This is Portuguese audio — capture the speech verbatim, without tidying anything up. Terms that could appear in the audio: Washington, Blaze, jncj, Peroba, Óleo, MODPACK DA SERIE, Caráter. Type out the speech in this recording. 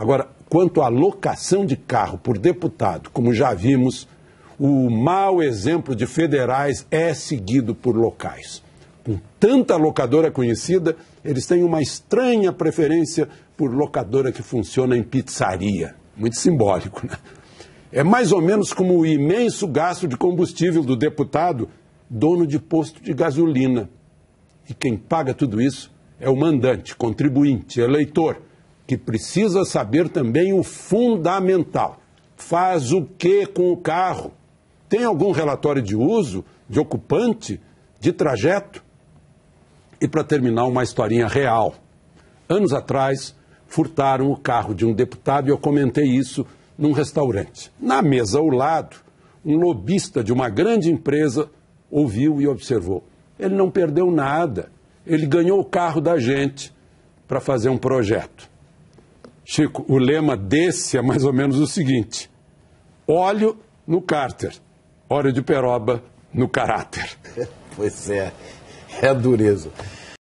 Agora, quanto à locação de carro por deputado, como já vimos, o mau exemplo de federais é seguido por locais. Com tanta locadora conhecida, eles têm uma estranha preferência por locadora que funciona em pizzaria. Muito simbólico, né? É mais ou menos como o imenso gasto de combustível do deputado, dono de posto de gasolina. E quem paga tudo isso é o mandante, contribuinte, eleitor, que precisa saber também o fundamental. Faz o que com o carro? Tem algum relatório de uso, de ocupante, de trajeto? E para terminar, uma historinha real. Anos atrás, furtaram o carro de um deputado e eu comentei isso num restaurante. Na mesa ao lado, um lobista de uma grande empresa ouviu e observou. Ele não perdeu nada. Ele ganhou o carro da gente para fazer um projeto. Chico, o lema desse é mais ou menos o seguinte. Óleo no Caráter. Óleo de peroba no caráter. Pois é, é dureza.